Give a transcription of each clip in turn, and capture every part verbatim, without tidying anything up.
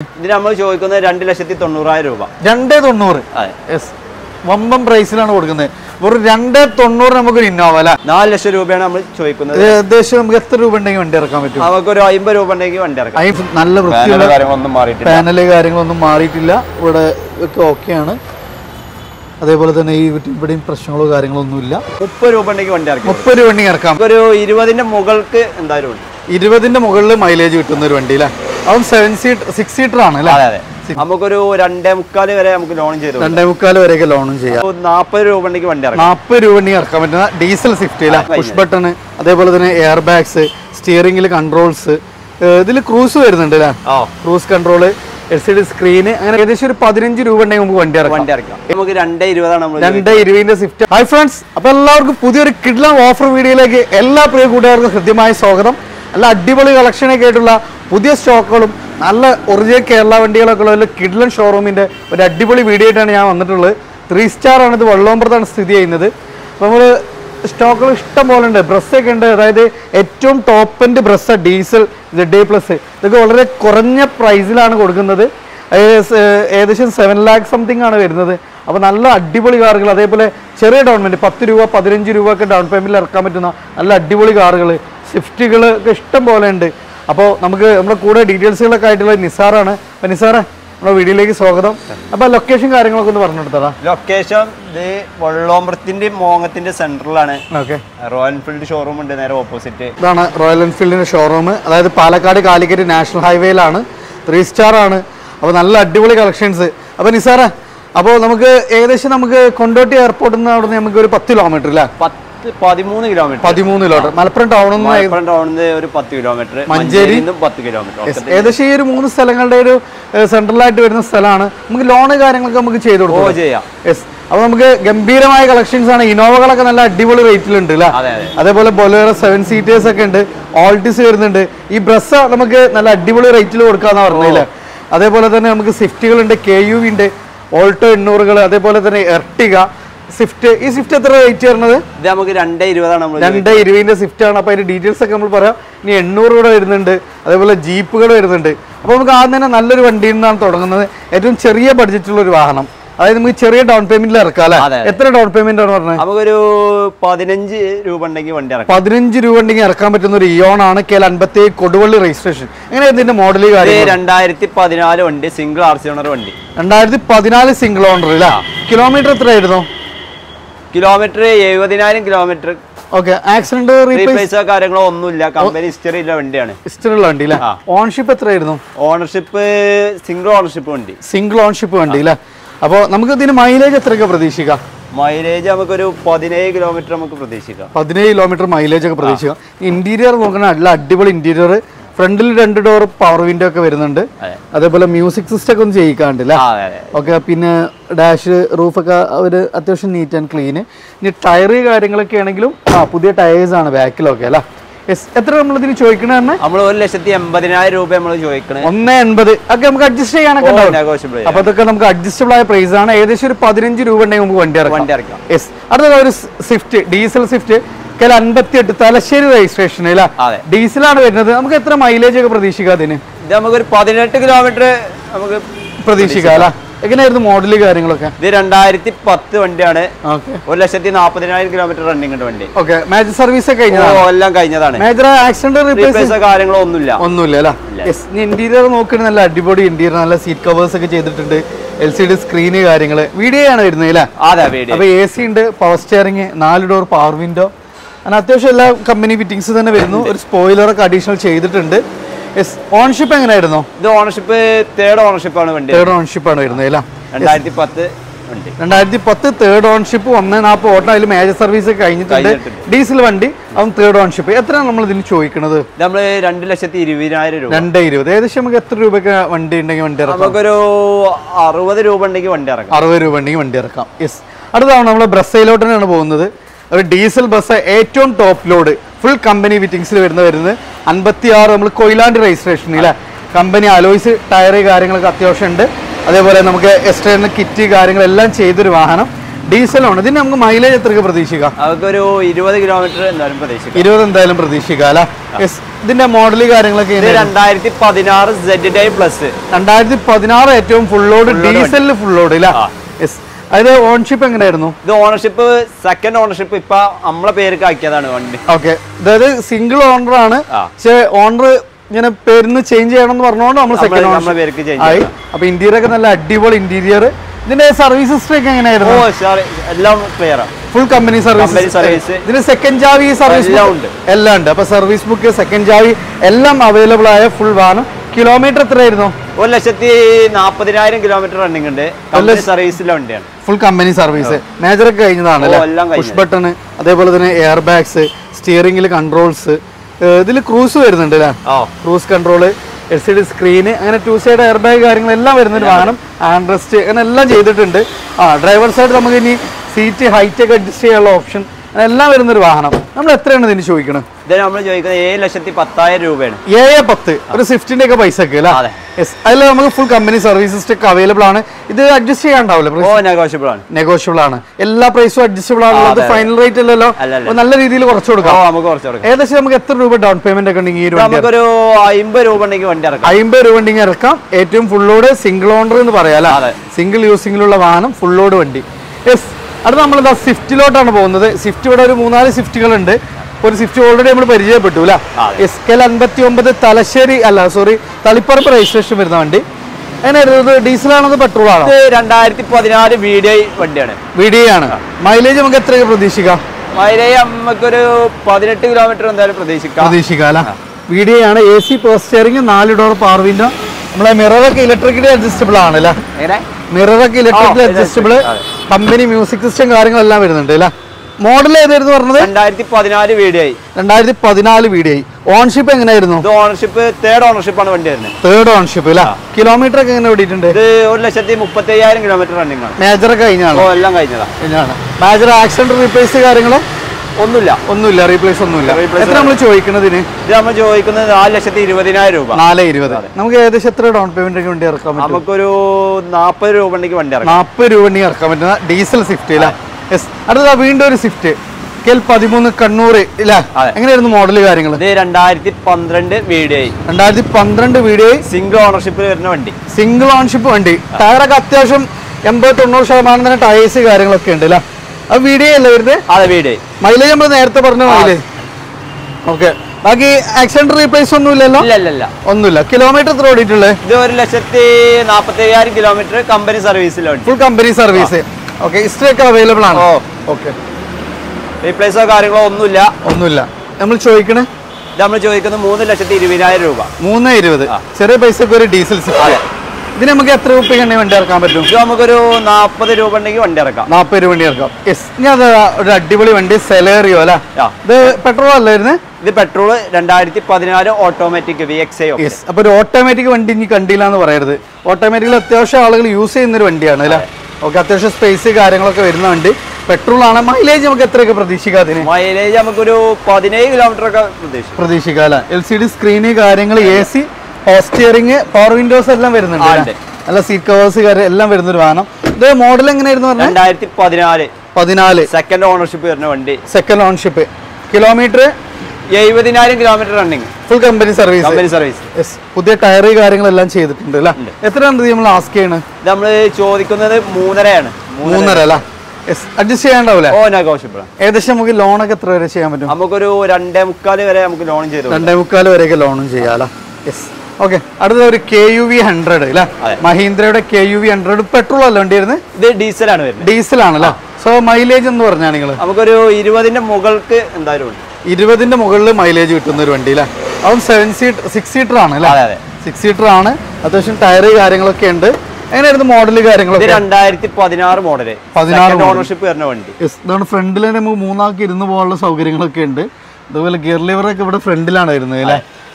This is two yes. One price is not good. We are going to get a seven seat, six seat run. We have to do two cars. We two cars. We have to diesel safety, push button, airbags, steering controls. Cruise cruise control, L C D screen. We have to do Hi friends, offer video. All different collection is there. Stock all. Original Kerala vendors Kidlan showroom in there. But different video that I am doing. Three star on that. All over the stock all is there. Brass kind of top end brass diesel the day plus. That already correct price is on edition seven lakh something on it. But all different cars. Cherry down payment, fifteen rupees, fifteen rupees down payment. Safety गले custom बोलेंडे अपो नमके हमलोग कोड़ा details गला काइटला निसारा ना निसारा हम video लेके स्वागतम अपा location का आरेख location दे वडलोमर्तिंडे मोंगतिंडे central लाने okay Royal Enfield showroom उन्हें नेरो opposite दाना Royal Enfield ने showroom है अलावा पालकाडे कालीकेरे national highway लाने three star आने अपो नल्ला अड्डीवले collections है अपो निसारा अपो नमके एक देश नमके Kondoti Airport ना उन्हें हमके एक ten kilometer La thirteen kilometers. thirteen kilometers. Malappuram town is ten kilometers. Manjeri ten kilometers. This is three sthalangale central light verna sthalana. Namukku loan karyangalukku namukku cheyidu kodukku. Oh cheya. Yes. Appo namukku gambhiramaya collections aanu Innovakalakku nalla adivoli rate il undu illa. Adepole Bolero seven seaters okke undu. Altis verunundu. Ee Bressa namukku nalla adivoli rate il kodukkaanu parnilla. Adepole thanne namukku Swiftikal undu, K U V undu, Alto einnooru, adepole thanne Ertiga. Shift is shift at the right here. They are going to do the shift and the details. They are going to do the jeep. They are going to do the cherry budget. They are going to do down payment. They are down payment. They are going to do the kilometer seventy-nine kilometers. Okay, accident replace karyangal onnum illa company history illa vendiyana history illa vendi illa ownership ethra irunnu ownership single ownership vendi single ownership vendi illa appo namukku idine mileage ethra ka pradeshika mileage namukku oru seventeen kilometers namukku pradeshika seventeen kilometers mileage ka pradeshika interior nokkana alla adibal interior front il rendu door power window ka varunundu adepole music system on cheyikkandilla okay pinne dash roof ഒക്കെ ഒരു അത്യാവശ്യം neat and clean ഇനി tyre കാര്യങ്ങളൊക്കെ ആണെങ്കിലും ആ പുതിയ tyres ആണ് ബാക്കിലൊക്കെ അല്ലേ എത്ര നമ്മൾ ഇതിന് ചോദിക്കുന്നത് നമ്മൾ ഒരു ലക്ഷത്തി എൺപതിനായിരം രൂപ നമ്മൾ ചോദിക്കുന്നത് one eighty ഒക്കെ നമുക്ക് അഡ്ജസ്റ്റ് ചെയ്യാനൊക്കെ ഉണ്ടാവും അപ്പോൾ അതൊക്കെ നമുക്ക് അഡ്ജസ്റ്റബിൾ ആയ പ്രൈസ് ആണ് ഏകദേശം ഒരു പതിനഞ്ച് രൂപ ഉണ്ടെങ്കിൽ നമുക്ക് വണ്ടി ഇറക്കാം യെസ് അടുത്ത ഒരു Swift diesel Swift fifty-eight Thalassery registration അല്ലേ ഡീസൽ ആണ് വരുന്നത് നമുക്ക് എത്ര മൈലേജ് ഒക്കെ പ്രതീക്ഷിക്കാം ഇതിന് നമുക്ക് ഒരു പതിനെട്ട് കിലോമീറ്റർ നമുക്ക് പ്രതീക്ഷിക്കാം അല്ലേ എങ്ങനെയായിരുന്നു മോഡൽ കാര്യങ്ങളൊക്കെ ഇത് രണ്ടായിരത്തി പത്ത് വണ്ടിയാണ് ഓക്കേ ഒരു ലക്ഷത്തി നാല്പതിനായിരം കിലോമീറ്റർ റണ്ണിംഗ് ഉണ്ട് വണ്ടി ഓക്കേ മേജർ സർവീസ് ഒക്കെ കഴിഞ്ഞതാണ് എല്ലാം കഴിഞ്ഞതാണ് മേജർ ആക്സിഡന്റ് റിപ്പയർസ് കാര്യങ്ങളോ ഒന്നുമില്ല ഒന്നുമില്ല അല്ലേ യെസ് ഇന്റീരിയർ നോക്കണ നല്ല അടിപൊളി ഇന്റീരിയർ നല്ല സീറ്റ് കവേഴ്സ് ഒക്കെ ചെയ്തിട്ടുണ്ട് L C D സ്ക്രീൻ കാര്യങ്ങളെ വീഡിയോ ആണ് വരുന്നത് അല്ലേ അതെ വീഡിയോ അപ്പോൾ A C ഉണ്ട് പവർ സ്റ്റിയറിംഗ് നാല് ഡോർ പവർ വിൻഡോ അന അത്യാവശ്യം എല്ലാ കമ്പനി ഫിറ്റിംഗ്സ് തന്നെ വരുന്നു ഒരു സ്പോയിലർ ഒക്കെ അഡീഷണൽ ചെയ്തിട്ടുണ്ട് Yes. Ownership is the ownership third ownership. Third ownership is the third ownership. The major service diesel vandi third ownership. How much do you two diesel bus is top load. Full company fittings le verna verunne fifty-six nammal Koiland registration illa company alloys tire കാര്യങ്ങളൊക്കെ അത്യാവശ്യം ഉണ്ട് അതേപോലെ നമുക്ക് external kit കാര്യങ്ങൾ എല്ലാം ചെയ്തൊരു വാഹനം Diesel on the mileage Pradeshika. I'll go to twenty kilometers and then Pradeshika. twenty Pradeshika. Yes, then a model regarding like in the Padinar Z day plus. And the Padinar atom full loaded diesel full loaded. Yes, either ownership and the ownership, second ownership, Amla Perka. Okay, there is single owner, say owner. You know, change it. I interior interior. Then services full company services. Then second Javi service book. Service book second Javi. Available full kilometer kilometer running service full company service. Major push button. Airbags, steering controls. Uh, there is a cruise, oh. Cruise control, L C D screen, and two-side airbag, and rest, and all that. Ah, driver side, we have seat high-tech adjustable option, and all that. We have how much show it? Then we show seven ten rupees. Yeah, ten. Or fifteen price. Yes, all we have full company services available. This adjustable available. Oh, negotiable. Negotiable. All prices adjustable. The final rate is all. All nice retail. We are going to do. We are going down payment. We are going to do. We are going to do. Full load single owner. Single use single full load. Yes. That is we are fifty lot. fifty lot. fifty lot. fifty already able to reserve it. Yes, Kalanbatiomba Talasheri, Allah, sorry, Talipar registration with Nandi. And a diesel on the Patrula. And I think for the other V D. V D. Mileage Maga three Pradeshika. My day I'm going to Padinate kilometer on the Pradeshika. Pradeshika. V D and A C post steering and all door power window. My mirror electrically adjustable. Mirror electrically adjustable. Company music system are in a lavender. Model is twenty fourteen V D I. twenty fourteen V D I. Ownership the ownership third ownership third ownership ah. Kilometer one lakh thirty thousand kilometer running. Major oh, major accident replace replace replace diesel safety. Yes, that's the window safety. Kelpadimuna Kannore, the model twelve V D I. Single ownership. Single ownership. Mileage okay. Baki accident replace on Nulella? Onula. Kilometer road it is kilometer company service. Full company service. Okay, strike available. Oh, okay. Replace of car is not available. How much is it? How much is it? three lakh twenty thousand rupees. Diesel. Then we have to pay forty rupees. Yes. This is the petrol. The petrol is automatic V X A. Yes. Automatic is automatic use it. Okay, there is space in the petrol. Mileage is Pradeshika. Mileage is seventeen kilometers. Pradeshika. L C D screen, A C, power steering, power windows, all seat covers. The model is twenty fourteen. Second ownership. Second ownership. Kilometer? seventy thousand kilometers running. Full company service. Company service. Yes. Pudhe tire garing la lunch cheedu pindela. Etran the yamal ask kena. Yamal chodikunna the moonarayana. Moonarayala. Yes. Adjust cheyanda bola. Oh na kaushipra. Edesham mugi loana kathra re cheyamadu. Amukoru rande mukkale vare amukoru loan cheyidu. Rande mukkale vare ke loan cheyala. Yes. Okay. Adhu the K U V one hundred illa. Mahindra ode K U V one hundred petrol allonde irne. The diesel aanu irne. Diesel aanu la. So mileage ennu parnja ningal. Amukoru twenty inde mugalke endayiru. twenty in the Mughal mileage to the Rundilla. seven seat, six seat run, six seat run, attention tire, and the model the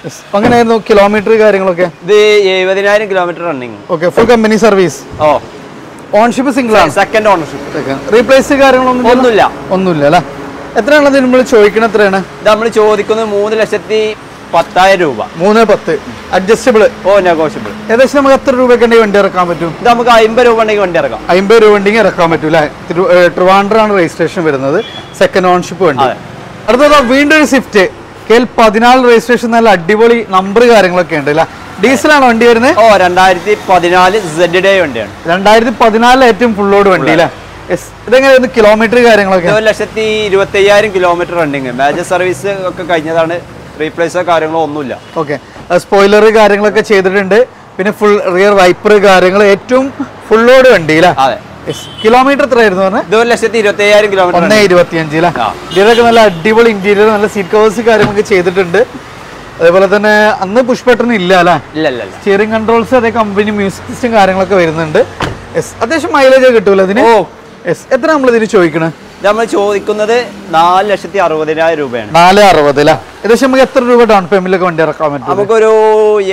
the will kilometer kilometer running. Okay, full company service. Oh. Ownership is single. Second ownership. Replace How much do you have to pay? We have to pay three lakh twenty thousand rupees. പത്തായിരം രൂപ. മൂന്ന് പത്ത്. Adjustable or negotiable. ഏകദേശം നമുക്ക് എത്ര രൂപയ്ക്ക് ഉണ്ടെങ്കിൽ വണ്ടി ഇറക്കാൻ പറ്റും? നമുക്ക് അമ്പത് രൂപ ഉണ്ടെങ്കിൽ വണ്ടി ഇറക്കാം. അമ്പത് രൂപ ഉണ്ടെങ്കിൽ ഇറക്കാൻ പറ്റൂല. ട്രിവാൻഡ്രാണ് രജിസ്ട്രേഷൻ വരുന്നത്, സെക്കൻഡ് ഓൺഷിപ്പ് വേണ്ടി. അടുത്തത് വീണ്ടും ഒരു സ്വിഫ്റ്റ് കെ എൽ പതിനാല് രജിസ്ട്രേഷൻ, നല്ല അടിപൊളി നമ്പർ കാര്യങ്ങളൊക്കെ ഉണ്ട് അല്ലേ? ഡീസലാണ് വണ്ടി വരുന്നത്. ഓ രണ്ടായിരത്തി പതിനാല് സെഡ് ഡേ വണ്ടിയാണ്. രണ്ടായിരത്തി പതിനാലിൽ ഏറ്റവും ഫുൾ ലോഡ് വണ്ടി അല്ലേ? ഇതെങ്ങനെയായിരുന്നു കിലോമീറ്റർ കാര്യങ്ങളൊക്കെ? ഒരു ലക്ഷത്തി ഇരുപത്തി അയ്യായിരം കിലോമീറ്റർ റണ്ണിങ്, മേജർ സർവീസ് ഒക്കെ കഴിഞ്ഞതാണ്, റീപ്ലേസോ കാര്യങ്ങളോ ഒന്നുമില്ല. ഓക്കെ, സ്പോയിലർ കാര്യങ്ങളൊക്കെ ചെയ്തിട്ടുണ്ട്, പിന്നെ ഫുൾ റിയർ വൈപ്പർ കാര്യങ്ങൾ, ഏറ്റവും ഫുൾ ലോഡ് വണ്ടി അല്ലേ? അതെ. കിലോമീറ്റർ എത്രയായിരുന്നു പറഞ്ഞത്? ഇത് ഒരു ലക്ഷത്തി ഇരുപത്തി അയ്യായിരം കിലോമീറ്റർ, ഒന്നേ ഇരുപത്തിയഞ്ചിലെ. ഇതിലൊക്കെ നല്ല അടിപൊളി ഇന്റീരിയർ, നല്ല സീറ്റ് കവേഴ്സ് കാര്യങ്ങളൊക്കെ ചെയ്തിട്ടുണ്ട്. അതേപോലെ തന്നെ അന്ന് പുഷ് ബട്ടൺ ഇല്ല അല്ലേ? ഇല്ല. സ്റ്റിയറിംഗ് കൺട്രോൾസ്, അതേ കമ്പനി മ്യൂസിക് സിസ്റ്റം കാര്യങ്ങളൊക്കെ വരുന്നുണ്ട്. അത്യാവശ്യം മൈലേജ് കിട്ടൂല ഇതിന്. എത്ര നമ്മൾ ഇതിന് ചോദിക്കുന്നത്? നമ്മൾ ചോദിക്കുന്നത് നാല് ലക്ഷത്തി അറുപതിനായിരം രൂപയാണ്. നാല് അറുപത് അല്ലേ? ഏകദേശം നമുക്ക് എത്ര രൂപ ഡൗൺ പേയ്മെന്റിലൊക്കെ വണ്ടി ഇറക്കാൻ പറ്റും? നമുക്കൊരു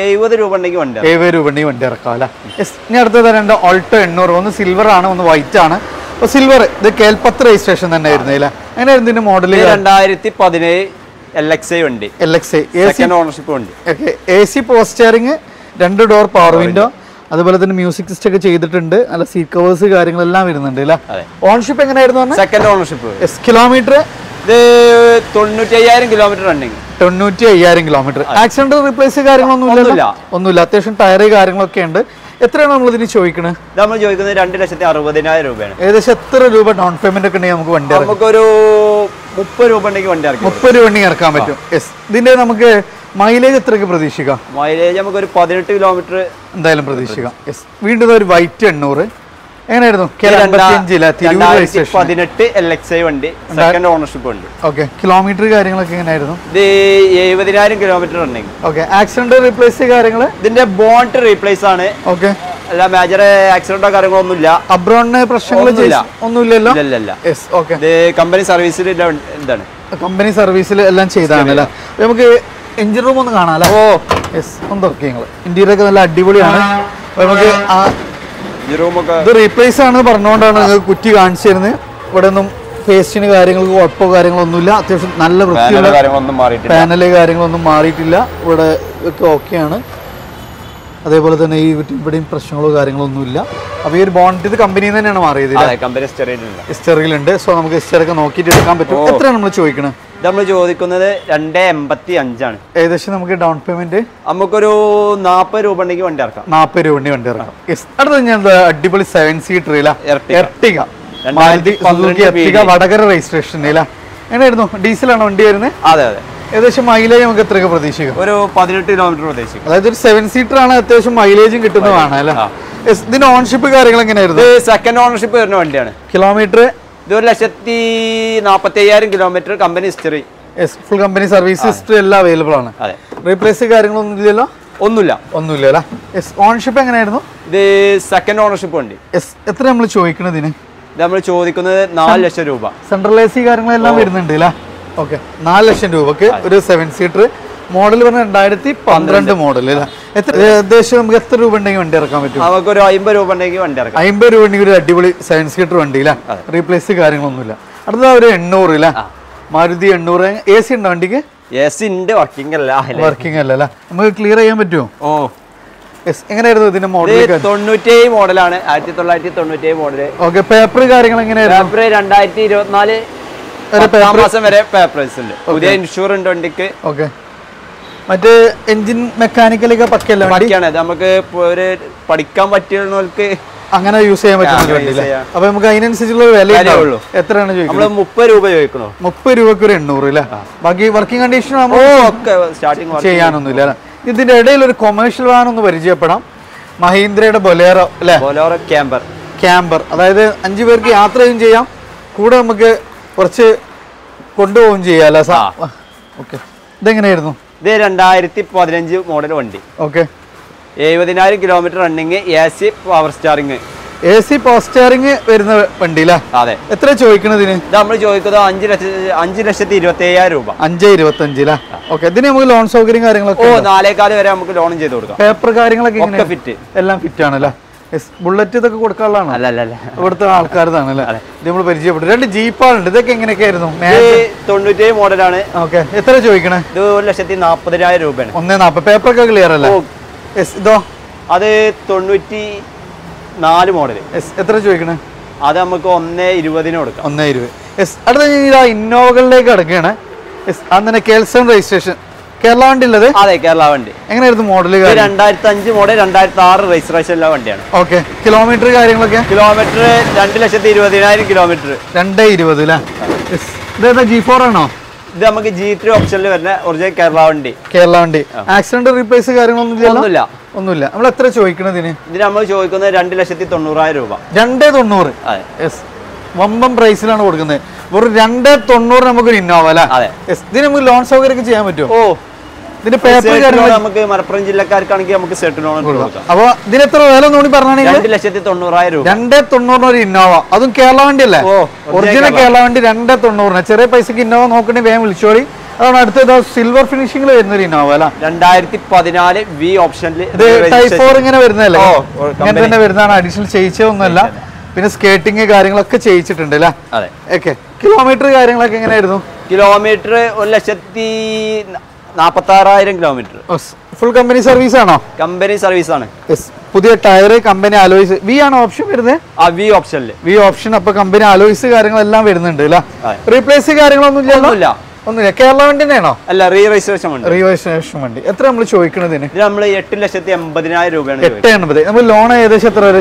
എഴുപത് രൂപ ഉണ്ടെങ്കിൽ വണ്ടി എഴുപത് രൂപ ഉണ്ടെങ്കിൽ വണ്ടി ഇറക്കാം അല്ലേ? ഇനി അടുത്തത് രണ്ട് ഓൾട്ടോ എണ്ണൂറ്. ഒന്ന് സിൽവർ ആണ്, ഒന്ന് വൈറ്റ് ആണ്. അപ്പോൾ സിൽവർ ഇത് കേൽപ്പത്ത് രജിസ്ട്രേഷൻ തന്നെ ആയിരുന്നു അല്ലേ? അങ്ങനെയായിരുന്നു ഇതിന്റെ മോഡൽ. രണ്ടായിരത്തി പതിനേഴ് എൽ എക്സ് ഐ വണ്ടി, എൽ എക്സ് ഐ ഓണർഷിപ്പ് വണ്ടി. Okay, A C power steering, രണ്ട് ഡോർ പവർ വിൻഡോ, അതുപോലെ തന്നെ മ്യൂസിക് സിസ്റ്റം ഒക്കെ ചെയ്തിട്ടുണ്ട്, നല്ല സീറ്റ് കവേഴ്സ് കാര്യങ്ങളെല്ലാം വരുന്നുണ്ട് അല്ലേ? ഓൺഷിപ്പ് എങ്ങനെയായിരുന്നു? Second ownership. കിലോമീറ്റർ ഇത് തൊണ്ണൂറ്റി അയ്യായിരം കിലോമീറ്റർ റണ്ണിങ്, തൊണ്ണൂറ്റി അയ്യായിരം കിലോമീറ്റർ. ആക്സിഡന്റ് റിപ്ലേസ് കാര്യങ്ങളൊന്നുമില്ല? ഒന്നുമില്ല. അത്യാവശ്യം ടയർ കാര്യങ്ങളൊക്കെ ഉണ്ട്. എത്രയാണ് നമ്മൾ ഇതിന് ചോദിക്കുന്നത്? നമ്മൾ ചോദിക്കുന്നത് രണ്ട് ലക്ഷത്തി അറുപതിനായിരം രൂപയാണ്. ഏകദേശം എത്ര രൂപ ഡൗൺ പേയ്മെന്റ് ഒക്കെ ഉണ്ടെങ്കിൽ നമുക്ക് വണ്ടി? നമുക്കൊരു മുപ്പത് രൂപ ഉണ്ടെങ്കിൽ വണ്ടി ഇറക്കാം. മുപ്പത് രൂപ ഉണ്ടെങ്കിൽ ഇറക്കാൻ പറ്റും. യെസ്. ഇതിന്റെ നമുക്ക് മൈലേജ് എത്രയൊക്കെ പ്രതീക്ഷിക്കാം? മൈലേജ് നമുക്കൊരു പതിനെട്ട് കിലോമീറ്റർ എന്തായാലും പ്രതീക്ഷിക്കാം. യെസ്. വീണ്ടും ഒരു വൈറ്റ് എണ്ണൂറ് എങ്ങനെയായിരുന്നു? പതിനെട്ട് എൽ എക്സ് ഐ വണ്ടി, സെക്കൻഡ് ഓണർഷിപ്പ് വണ്ടി. ഓക്കെ, കിലോമീറ്റർ കാര്യങ്ങളൊക്കെ എങ്ങനെയായിരുന്നു? ഇത് എഴുപതിനായിരം കിലോമീറ്റർ ഉണ്ടെങ്കിൽ. ഓക്കെ, ആക്സിഡന്റ് റീപ്ലേസ് കാര്യങ്ങൾ? ഇതിന്റെ ബോണ്ട് റീപ്ലേസ് ആണ്. ഓക്കെ, അല്ല മേജർ ആക്സിഡന്റോ കാര്യങ്ങളോ ഒന്നുമില്ല. അബ്രോഡിന് പ്രശ്നങ്ങളൊന്നുമില്ല, ഒന്നുമില്ലല്ലോ. യെസ്. ഓക്കെ, ഇത് കമ്പനി സർവീസിൽ എന്താണ് കമ്പനി സർവീസിൽ എല്ലാം ചെയ്താണല്ലേ? നമുക്ക് എഞ്ചിൻ റൂം ഒന്ന് കാണാമല്ലോ. ഓ യെസ്, ഒന്ന് തുറക്കുക നിങ്ങൾ. ഇന്റീരിയർ ഒക്കെ നല്ല അടിപൊളിയാണ്. നമുക്ക് ആ ഇത് റീപ്ലേസ് ആണ് പറഞ്ഞുകൊണ്ടാണ് ഞങ്ങൾ കുറ്റി കാണിച്ചിരുന്നത്. ഇവിടെ ഒന്നും പേസ്റ്റിന് കാര്യങ്ങൾക്ക് കുഴപ്പമോ കാര്യങ്ങളൊന്നുമില്ല. അത്യാവശ്യം നല്ല വൃത്തിയുള്ള പാനല് കാര്യങ്ങളൊന്നും മാറിയിട്ടില്ല. ഇവിടെ ഒക്കെ ഓക്കെയാണ്. അതേപോലെ തന്നെ ഈ ഇവിടെയും പ്രശ്നങ്ങളോ കാര്യങ്ങളൊന്നുമില്ല. അപ്പോൾ ഈ ഒരു ബോണ്ട് ഇത് കമ്പനിയിൽ നിന്ന് തന്നെയാണ് മാറിയത്. സ്റ്റെറിലുണ്ട്. സോ നമുക്ക് സ്റ്റെറൊക്കെ നോക്കിയിട്ട് എടുക്കാൻ പറ്റും. എത്രയാണ് നമ്മൾ ചോദിക്കുന്നത്? നമ്മൾ ചോദിക്കുന്നത് രണ്ടേ എൺപത്തി അഞ്ചാണ്. ഏകദേശം നമുക്ക് ഡൗൺ പേയ്മെന്റ് നമുക്കൊരു നാൽപ്പത് രൂപ ഉണ്ടെങ്കിൽ വണ്ടി ഇറക്കാം. നാൽപ്പത് രൂപ ഉണ്ടെങ്കിൽ വണ്ടി ഇറക്കാം. അടുത്തത് ഞാൻ അടിപൊളി seven seater Ertiga, Ertiga Vadakara registration എങ്ങനെയായിരുന്നു? ഡീസലാണ് വണ്ടി വരുന്നത്. അതെ അതെ. ഏകദേശം മൈലേജ് നമുക്ക് എത്രയൊക്കെ പ്രതീക്ഷിക്കാം? ഒരു പതിനെട്ട് കിലോമീറ്റർ പ്രതീക്ഷിക്കും. അതായത് ഒരു സെവൻ സീറ്റർ ആണ്, അത്യാവശ്യം മൈലേജും കിട്ടുന്നതാണ് അല്ലേ? ഇതിന്റെ ഓണർഷിപ്പ് കാര്യങ്ങൾ എങ്ങനെയായിരുന്നു? സെക്കൻഡ് ഓണർഷിപ്പ് വരുന്ന വണ്ടിയാണ്. കിലോമീറ്റർ ഒരു ലക്ഷത്തി നാൽപ്പത്തി അയ്യായിരം kilometre, company history, full company service history എല്ലാം അവൈലബിൾ ആണ്. അതെ. റീപ്ലേസ് കാര്യങ്ങളൊന്നും ഇല്ലല്ലോ? ഒന്നുമില്ല, ഒന്നുമില്ല അല്ലേ? ഓണർഷിപ്പ് എങ്ങനെയായിരുന്നു? ഇത് സെക്കൻഡ് ഓണർഷിപ്പ് വണ്ടി. എത്ര നമ്മൾ ചോദിക്കുന്നതിന്? നമ്മൾ ചോദിക്കുന്നത് നാല് ലക്ഷം രൂപ. സെൻട്രൽ എ സി കാര്യങ്ങളെല്ലാം വരുന്നുണ്ട് അല്ലേ? ഓക്കെ, നാല് ലക്ഷം രൂപക്ക് ഒരു സെവൻ സീറ്റർ. മോഡൽ പറഞ്ഞാൽ രണ്ടായിരത്തി പന്ത്രണ്ട് മോഡൽ അല്ലേ? എത്ര ഏകദേശം നമുക്ക് എത്ര രൂപ ഉണ്ടെങ്കിൽ വണ്ടി ഇറക്കാൻ പറ്റും? നമുക്കൊരു അമ്പത് രൂപ ഉണ്ടെങ്കിൽ വണ്ടി ഇറക്കാം. അമ്പത് രൂപ ഉണ്ടെങ്കിൽ ഒരു അടിപൊളി സെവൻ സീറ്റർ വണ്ടി അല്ലേ? റീപ്ലേസ് കാര്യങ്ങളൊന്നുമില്ല. അടുത്ത ഒരു എണ്ണൂറ് അല്ലേ? മാരുതി എണ്ണൂറ്. എ സി ഉണ്ടോ വണ്ടിക്ക്? എ സി ഉണ്ട്, വർക്കിംഗ് അല്ല. വർക്കിംഗ് അല്ല അല്ലേ? നമുക്ക് ക്ലിയർ ചെയ്യാൻ പറ്റുമോ? Oh yes. എങ്ങനെയായിരുന്നു ഇതിന്റെ മോഡൽ? തൊണ്ണൂറ്റേഴ് മോഡലാണ്, ആയിരത്തി തൊള്ളായിരത്തി തൊണ്ണൂറ്റേഴ് മോഡൽ. ഓക്കെ, പേപ്പർ കാര്യങ്ങൾ എങ്ങനെയായിരുന്നു? പേപ്പർ രണ്ടായിരത്തി ഇരുപത്തിനാല് മാസം വരെ പേപ്പേഴ്സ് ഉണ്ട്. പുതിയ ഇൻഷുറൻസ് വണ്ടിക്ക്. ഓക്കെ, മറ്റേ എൻജിൻ മെക്കാനിക്കലൊക്കെ പക്കയല്ലേ? പക്കയാണ്. നമുക്ക് ഒരു പഠിക്കാൻ പറ്റുന്നവർക്ക് അങ്ങനെ യൂസ് ചെയ്യാൻ പറ്റുന്ന. അപ്പൊ നമുക്ക് അതിനനുസരിച്ചുള്ള വിലയേ ഉള്ളൂ. എത്രയാണ് ചോദിക്കുന്നത്? മുപ്പത് രൂപ ചോദിക്കണോ? മുപ്പത് രൂപക്ക് ഒരു എണ്ണൂറ് അല്ലേ? ബാക്കി വർക്കിംഗ് കണ്ടീഷൻ സ്റ്റാർട്ടിംഗ് ചെയ്യാനൊന്നുമില്ല. ഇതിന്റെ ഇടയിൽ ഒരു കൊമേഴ്ഷ്യൽ വാൻ ഒന്ന് പരിചയപ്പെടാം. മഹീന്ദ്രയുടെ ബൊലേറോ അല്ലേ? Bolero camper. ക്യാമ്പർ അതായത് അഞ്ചു പേർക്ക് യാത്രയും ചെയ്യാം, കൂടെ നമുക്ക് കുറച്ച് കൊണ്ടുപോകും ചെയ്യാല്ലേ? ഓക്കെ, ഇതെങ്ങനെയായിരുന്നു? ഇത് രണ്ടായിരത്തി പതിനഞ്ച് മോഡൽ വണ്ടി. ഓക്കെ, എഴുപതിനായിരം kilometre running, A C power steering, A C power steering വരുന്ന വണ്ടി അല്ലേ? അതെ. എത്ര ചോദിക്കുന്നതിന്? നമ്മൾ ചോദിക്കുന്നത് അഞ്ച് ലക്ഷം അഞ്ച് ലക്ഷത്തി ഇരുപത്തി അയ്യായിരം രൂപ, അഞ്ച് ഇരുപത്തി അഞ്ചിലാ. ഓക്കെ, ഇതിന് നമുക്ക് ലോൺ സൗകര്യം കാര്യങ്ങളൊക്കെ? ഓ നാലേകാല് വരെ നമുക്ക് ലോണും ചെയ്ത് കൊടുക്കാം. പേപ്പർ കാര്യങ്ങളൊക്കെ ഫിറ്റ്, എല്ലാം ഫിറ്റ് ആണല്ലേ? Yes, bullet to the Kodakala. What the Alcarzan? They will be Jeep. Jeep, the King in a care. Tondo modern. Okay, it's a joke. Do let's set in up the diary open. On the upper paper clear. Yes, though. Are they Tondo Nadi model? Yes, it's a joke. Adamako on the Iruvadinoda. On the Iru. Yes, other inaugural leg again. Yes, and then a Kelson registration. Kerala and Kerala. That's Kerala and. How the model? It is model, two thousand six registration. Okay. Kilometer is Kilometer two lakh twenty thousand kilometer. two lakh twenty thousand. Yes. This is G four no? This is G three option. Origin Kerala and. Kerala and. Accident replace is no. No. No. How much are you charging? We are charging two lakh ninety thousand. Yes. One price is origin. One hundred tonnor, we can Oh, this is paper. We can set it on. This is the Skating a garden like a chase it and dela. Okay. Kilometer garden like an air. Kilometer or less at the Napatara kilometer. Full company service on company service on yes. Put a tire company alloys. We an option with there? A V option. We option up a company alloys garden along with the dela. Replace a garden on the Jella. On the Kerala and Nano. A revisation. Revisation. A tramble show. You can yet less at the Ambadina Ruben. At ten, but I'm alone. I the Shatter.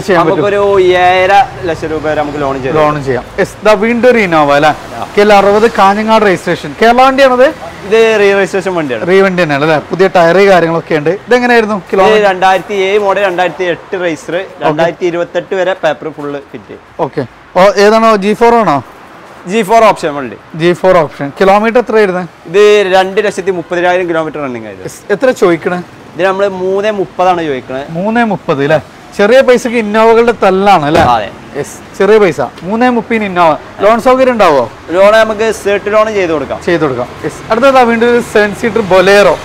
It's the winter in Novella. Kellar the Kaninga registration. Kerala and the revisation. Revent in another. Put the tire regarding Lokendi. Then I don't kill and I T A model and I T race and I T with thirty a paper full fifty. Okay. Oh, Edano G four or no? G four option only. G four option. Kilometer trade then? They run it as a kilometer running. It's a choice. They are more than Mupana. Moon and Mupadilla. Cherry basic in Nogal Talana. Yes, Cherry Basa. Moon and Mupin in Nova. Lon Sogar and Davo. Lonamaga certain on Jedurga. Jedurga. Yes, other than window is sensitive Bolero.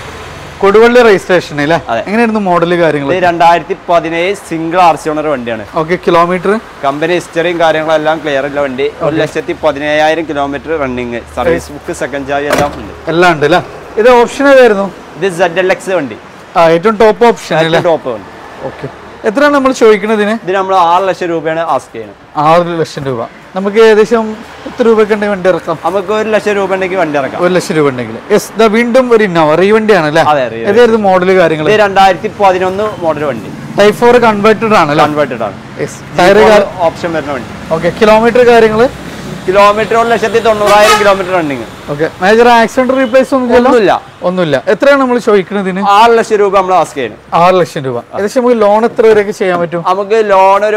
Codewell registration. Ella. And the model regarding the Dandarti Padine, single arsenal one day. Okay, kilometer. Company steering garden along clear eleven day. Or less at the Padine, iron kilometer running service book second jar. Landela. Is the option there? This is a deluxe seven day. I don't top option. I don't top one. Okay. Ethra number show you can then. The number all lesser Ruben ask. All lesser Ruba. Namaka, this some through a container. I'm a good lesser Ruben. Yes, the window very now, even Dana. There is the model regarding there and I did put it on the model only. Type four converted on. Converted on. Yes, tire option. Okay, kilometer regarding kilometer or less at the Donora kilometer running. Okay, major accident replace on the Lula. On Lula. Ethra number show you can then. All Leshiruba last game. All Leshiruba. Let's move loan at the Rekishamato. I'm a good loaner.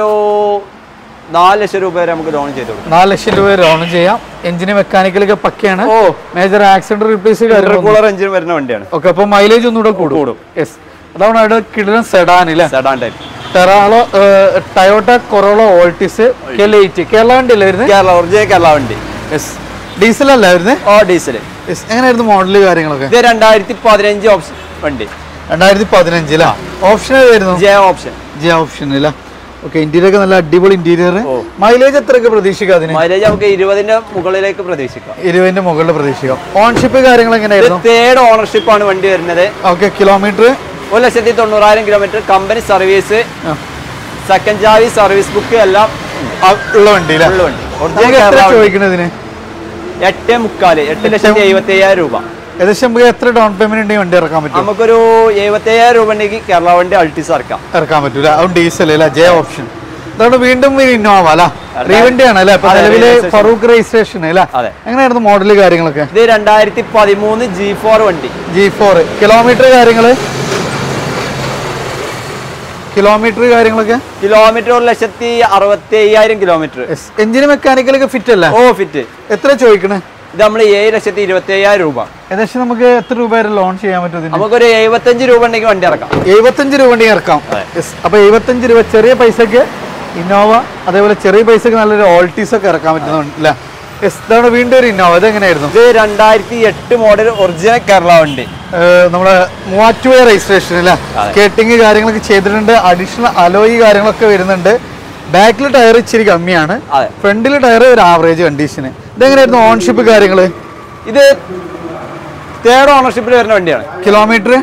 Naleshiruba, I'm good on Jedu. Naleshiruba on Jaya. Engine mechanical Pacana. Oh, major accident replace it. Regular engine were known. Okay, for mileage on the Kudu. Yes. Down under Kidden Sedan. Sedan type. Toyota Corolla Altis, Kerala, Kerala and Kerala. Kerala and yes. Diesel and or diesel. Yes. How is the model? There are two thousand fifteen options. two thousand fifteen option is J option. J option is okay. Interior is double interior. Mileage is twenty. Mileage is twenty. Ownership is third ownership on one day. Okay. Kilometer. All the city on Ryan kilometer company service, second Javi service book, a lot of loan dealer. Or they get a down payment in their committee. Amaguru, Evatea, Rubaniki, Kerala, and Altisarka. Her committee, out diesel, J option. That will be in Novala. Revent and Alapa, Farouk registration. And I the model regarding the G four G four kilometer. Kilometer regarding kilometer or less at the Aravate kilometer. Yes. Engine mechanical like a fit. Oh, fit. Etra Choikana. Damla Yere Sati Ruba. Ruba. And then Shamaka through very launch. Amagore Evatanji Ruba Negandaraka. Evatanji Ruba Nerka. Yes. Above Evatanji Ruba Cherry by Saka, Innova, other Cherry by Saka, Altis Karaka. Yes, that's window in now. That's two thousand eight model original Kerala vandi. We registration skating additional alloy back tire is front tire average condition. That's ownership third ownership kilometer.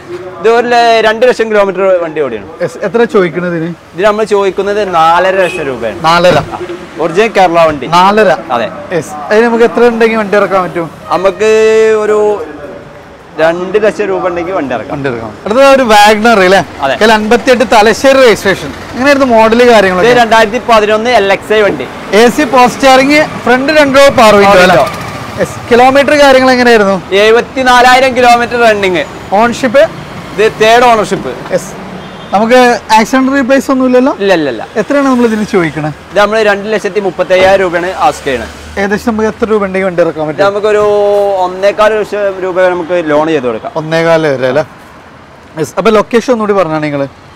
There are two thousand kilometers. Yes, how much are you doing? We are doing four thousand rupees. four thousand rupees? Original Kerala vandi. four thousand rupees? Yes. How much are you doing? two thousand rupees. That's a Wagner, right? Yes. That's a registration. What is model? twenty eleven L X I. A C post charing, front two. Yes. Kilometer seventy-four thousand kilometers. Ownership? The third ownership. Yes. We have accident replace? No, no, no. How much are you asking? We are asking two thousand rupees. Yes. Now, location?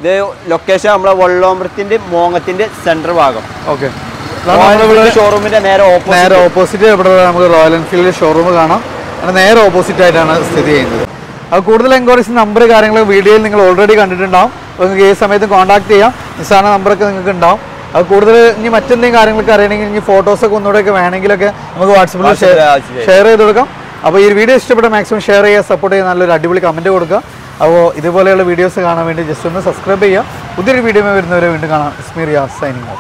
The location is center. Okay. Royal showroom is opposite. Royal Enfield showroom is opposite. If you have a number of videos, you already contact me. If photos, share this video. Subscribe to this video.